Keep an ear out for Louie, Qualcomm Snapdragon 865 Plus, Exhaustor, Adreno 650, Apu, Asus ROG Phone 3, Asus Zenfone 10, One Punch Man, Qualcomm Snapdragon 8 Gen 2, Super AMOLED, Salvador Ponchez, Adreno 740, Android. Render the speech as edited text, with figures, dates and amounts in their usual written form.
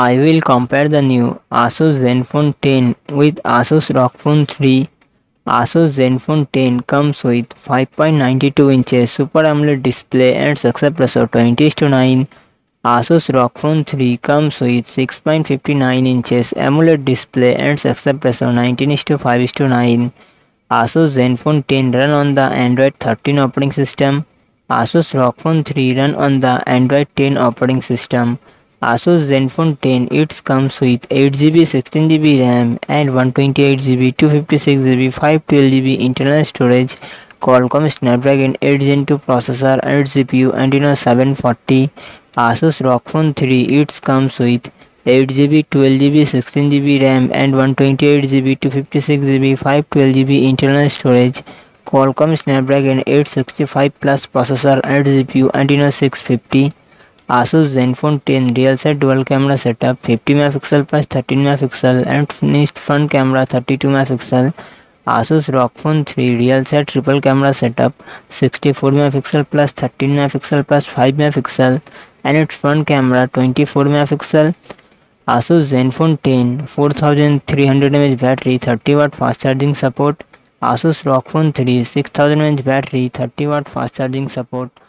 I will compare the new Asus Zenfone 10 with Asus ROG Phone 3. Asus Zenfone 10 comes with 5.92 inches Super AMOLED display and success ratio 20:9. Asus ROG Phone 3 comes with 6.59 inches AMOLED display and success ratio 19:5:9. Asus Zenfone 10 run on the Android 13 operating system. Asus ROG Phone 3 run on the Android 10 operating system. Asus Zenfone 10 it comes with 8GB 16GB RAM and 128GB 256GB 512GB internal storage, Qualcomm Snapdragon 8 Gen 2 processor and CPU, Adreno 740. Asus ROG Phone 3 it comes with 8GB 12GB 16GB RAM and 128GB 256GB 512GB internal storage, Qualcomm Snapdragon 865 Plus processor and CPU, Adreno 650. Asus Zenfone 10 real set dual camera setup 50MP plus 13MP and finished front camera 32MP. Asus ROG Phone 3 real set triple camera setup 64MP plus 13MP plus 5MP and its front camera 24MP. Asus Zenfone 10 4300mAh battery 30W fast charging support. Asus ROG Phone 3 6000mAh battery 30W fast charging support.